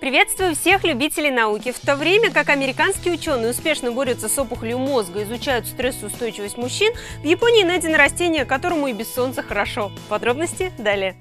Приветствую всех любителей науки! В то время как американские ученые успешно борются с опухолью мозга и изучают стрессоустойчивость мужчин, в Японии найдено растение, которому и без солнца хорошо. Подробности далее.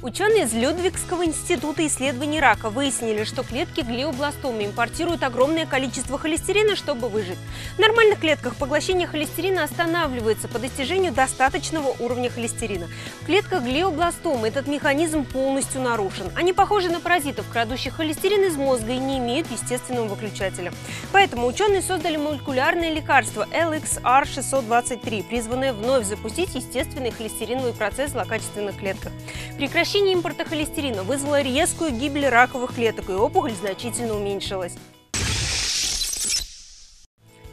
Ученые из Людвигского института исследований рака выяснили, что клетки глиобластомы импортируют огромное количество холестерина, чтобы выжить. В нормальных клетках поглощение холестерина останавливается по достижению достаточного уровня холестерина. В клетках глиобластомы этот механизм полностью нарушен. Они похожи на паразитов, крадущих холестерин из мозга и не имеют естественного выключателя. Поэтому ученые создали молекулярное лекарство LXR623, призванное вновь запустить естественный холестериновый процесс в злокачественных клетках. Прекращение импорта холестерина вызвало резкую гибель раковых клеток, и опухоль значительно уменьшилась.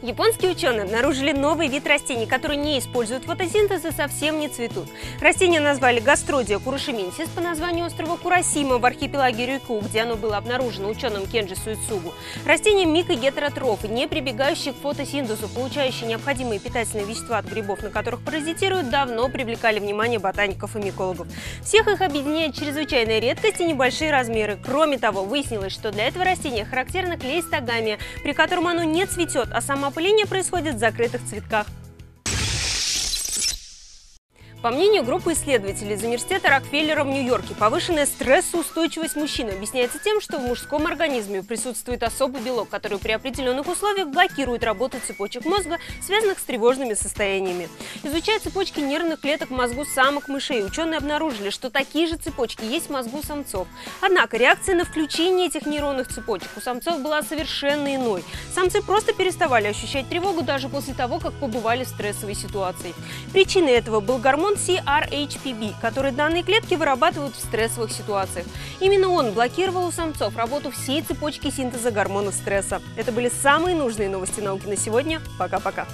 Японские ученые обнаружили новый вид растений, которые не используют фотосинтез и совсем не цветут. Растения назвали Гастродия курашименсис по названию острова Курасима в архипелаге Рюйку, где оно было обнаружено ученым Кенджи Суицугу. Растения микогетеротроф, не прибегающие к фотосинтезу, получающие необходимые питательные вещества от грибов, на которых паразитируют, давно привлекали внимание ботаников и микологов. Всех их объединяет чрезвычайная редкость и небольшие размеры. Кроме того, выяснилось, что для этого растения характерна клейстагамия, при котором оно не цветет, а сама опыление происходит в закрытых цветках. По мнению группы исследователей из университета Рокфеллера в Нью-Йорке, повышенная стрессоустойчивость мужчин объясняется тем, что в мужском организме присутствует особый белок, который при определенных условиях блокирует работу цепочек мозга, связанных с тревожными состояниями. Изучая цепочки нервных клеток в мозгу самок мышей, ученые обнаружили, что такие же цепочки есть в мозгу самцов. Однако реакция на включение этих нейронных цепочек у самцов была совершенно иной. Самцы просто переставали ощущать тревогу даже после того, как побывали в стрессовой ситуации. Причиной этого был гормон CRHPB, который данные клетки вырабатывают в стрессовых ситуациях. Именно он блокировал у самцов работу всей цепочки синтеза гормонов стресса. Это были самые нужные новости науки на сегодня. Пока-пока!